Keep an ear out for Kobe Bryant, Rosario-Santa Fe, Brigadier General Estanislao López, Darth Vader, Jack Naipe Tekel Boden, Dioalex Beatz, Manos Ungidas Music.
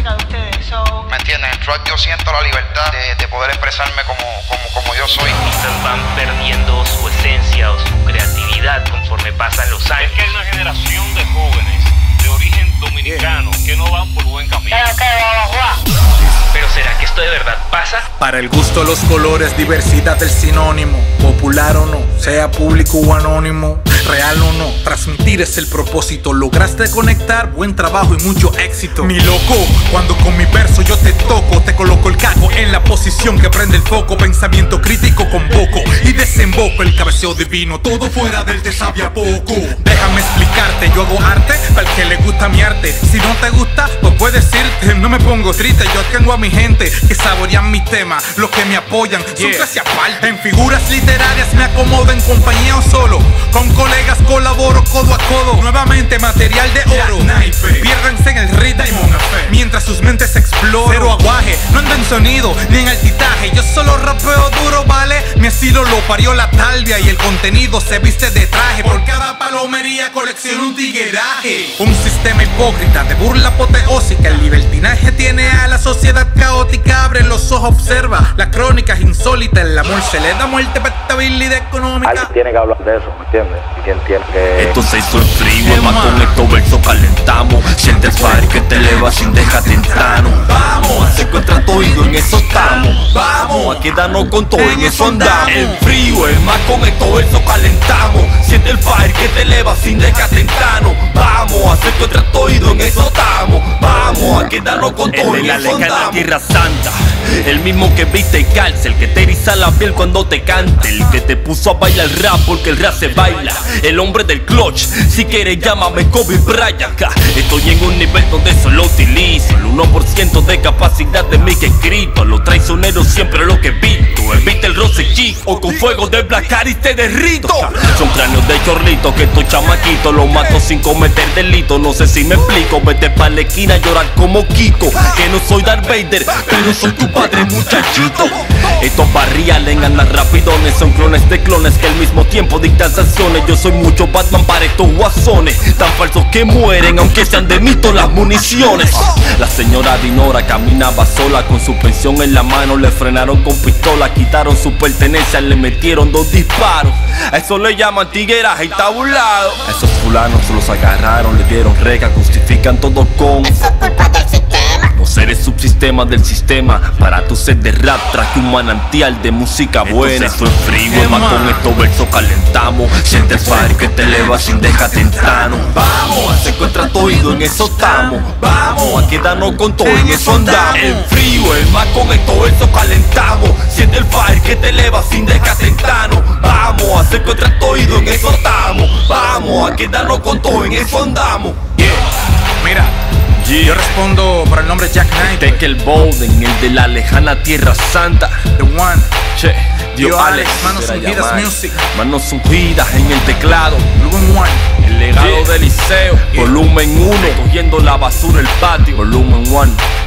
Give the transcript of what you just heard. música de ustedes. So... ¿Me entiendes? En track yo siento la libertad de poder expresarme como yo soy. Quizás van perdiendo su esencia o su creatividad conforme pasan los años. Es que hay una generación de jóvenes de origen dominicano que no van por buen camino. Pero ¿será que esto de verdad pasa? Para el gusto, los colores, diversidad del sinónimo. Popular o no, sea público o anónimo, real o no, transmitir es el propósito. Lograste conectar, buen trabajo y mucho éxito. Mi loco, cuando con mi verso yo te toco, te coloco el caco en la posición que prende el foco. Pensamiento crítico convoco y desemboco el cabeceo divino. Todo fuera del te sabe a poco. Déjame explicarte, yo hago arte para el que le gusta mi arte. Si no te gusta, pues puedes irte. No me pongo triste, yo tengo a mi gente que saborean mis temas. Los que me apoyan son casi aparte. En figuras literarias me acomodo en compañía o solo. Con colegas colaboro codo a codo. Nuevamente material de oro. Piérdanse en el ritmo mientras sus mentes exploran. Cero aguaje, no ando en sonido ni en altitaje. Yo solo rapeo duro, ¿vale? Mi estilo lo parió la talvia y el contenido se viste de traje. Por cada palomería colecciono un tigueraje. Un sistema hipócrita de burla apoteósica. El libertinaje tiene a la sociedad caótica. Abre los ojos, observa. La crónica es insólita. El amor se le da muerte para estabilidad económica. Alguien tiene que hablar de eso, ¿me entiendes? Esto se hizo en frío, más con estos versos calentamos. Sientes party que te eleva sin dejarte entrar. Vamos, se encuentra todo en eso estamos. Vamos, a quedarnos con todo en eso andamos. El frío es más con estos versos calentamos. Siente el party que te eleva sin dejarte entrar. Vamos, se encuentra todo en eso estamos. Vamos, a quedarnos con todo en eso andamos. Tierra Santa, el mismo que viste y cárcel, que te eriza la piel cuando te cante, el que te puso a bailar rap porque el rap se baila, el hombre del clutch, si quieres llámame Kobe Bryant. Estoy en un nivel donde solo utilizo el 1% de capacidad de mí que escrito. A los traicioneros siempre lo que evito. Evita el roce G o con fuego de blacar y te derrito. Son cráneos de chorlito que estos chamaquitos los mato sin cometer delito. No sé si me explico, vete pa' la esquina a llorar como Kiko. Que no soy Darth Vader, pero soy tu padre muchachito. Estos barriales andan rapidones, son clones de clones que al mismo tiempo dictan sanciones. Yo soy mucho Batman para estos guasones, tan falsos que mueren aunque sean de mito las municiones. La señora Dinora caminaba sola con su pensión en la mano, le frenaron con pistola, quitaron su pertenencia, le metieron 2 disparos. A eso le llaman tigueraje y tabulado. A esos fulanos los agarraron, le dieron reca, justifican todo con los seres subsistemas del sistema. Para tu set de rap traje un manantial de música buena. Esto es frío, más con estos versos calentamos. Siente el party que te eleva sin dejarte entrar. Vamos, se encuentra todo en eso estamos. Vamos, a quedarnos con todo en eso andamos. El frío, el más con estos versos calentamos. Siente el party que te eleva sin dejarte entrar. Vamos, se encuentra todo en eso estamos. Vamos, a quedarnos con todo en eso andamos. Mira, yo respondo por el nombre Jack Naipe Tekel Boden, el de la lejana Tierra Santa. The One, che, Dioalex, Manos Ungidas Music. Manos Ungidas en el teclado. Volumen I, el legado del liceo. Volumen 1, cogiendo la basura el patio. Volumen 1.